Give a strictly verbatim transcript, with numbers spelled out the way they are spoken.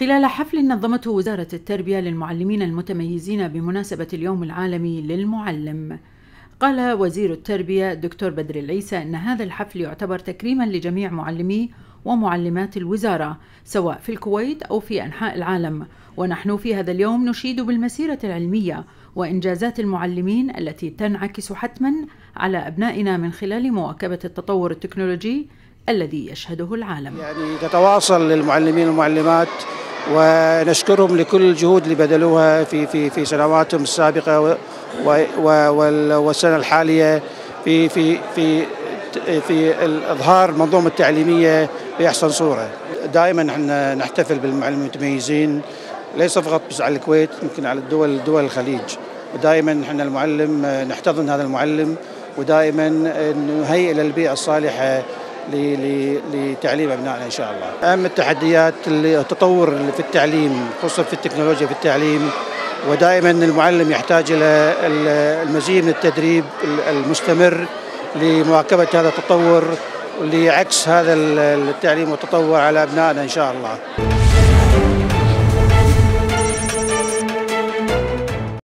خلال حفل نظمته وزارة التربية للمعلمين المتميزين بمناسبة اليوم العالمي للمعلم، قال وزير التربية دكتور بدر العيسى أن هذا الحفل يعتبر تكريما لجميع معلمي ومعلمات الوزارة سواء في الكويت أو في أنحاء العالم، ونحن في هذا اليوم نشيد بالمسيرة العلمية وإنجازات المعلمين التي تنعكس حتما على أبنائنا من خلال مواكبة التطور التكنولوجي الذي يشهده العالم. يعني تتواصل للمعلمين والمعلمات ونشكرهم لكل الجهود اللي بذلوها في في في سنواتهم السابقة والسنة الحالية في في في في إظهار المنظومة التعليمية بأحسن صورة. دائما احنا نحتفل بالمعلمين المتميزين ليس فقط بس على الكويت، يمكن على الدول دول الخليج، ودائما احنا المعلم نحتضن هذا المعلم ودائما نهيئ للبيئة الصالحة لتعليم أبنائنا إن شاء الله. أهم التحديات التطور في التعليم خصوصا في التكنولوجيا في التعليم، ودائما المعلم يحتاج إلى المزيد من التدريب المستمر لمواكبة هذا التطور ولعكس هذا التعليم والتطور على أبنائنا إن شاء الله.